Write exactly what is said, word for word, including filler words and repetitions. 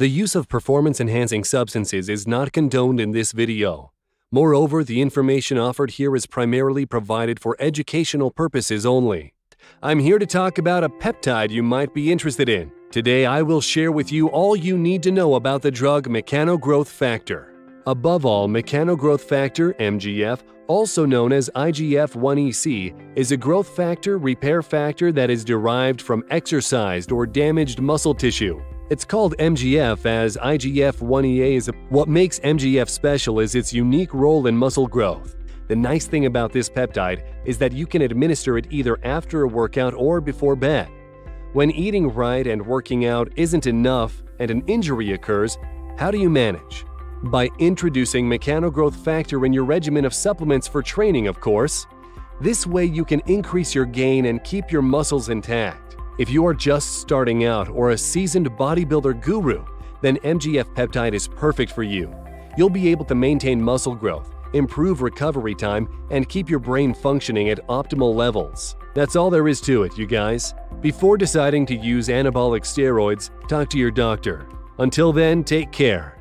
The use of performance-enhancing substances is not condoned in this video. Moreover, the information offered here is primarily provided for educational purposes only. I'm here to talk about a peptide you might be interested in. Today I will share with you all you need to know about the drug mechano-growth factor. Above all, mechano-growth factor, M G F, also known as I G F one E C, is a growth factor repair factor that is derived from exercised or damaged muscle tissue. It's called M G F as I G F one E A is a, what makes M G F special is its unique role in muscle growth. The nice thing about this peptide is that you can administer it either after a workout or before bed. When eating right and working out isn't enough and an injury occurs, how do you manage? By introducing mechano-growth factor in your regimen of supplements for training, of course. This way you can increase your gain and keep your muscles intact. If you are just starting out or a seasoned bodybuilder guru, then M G F peptide is perfect for you. You'll be able to maintain muscle growth, improve recovery time, and keep your brain functioning at optimal levels. That's all there is to it, you guys. Before deciding to use anabolic steroids, talk to your doctor. Until then, take care.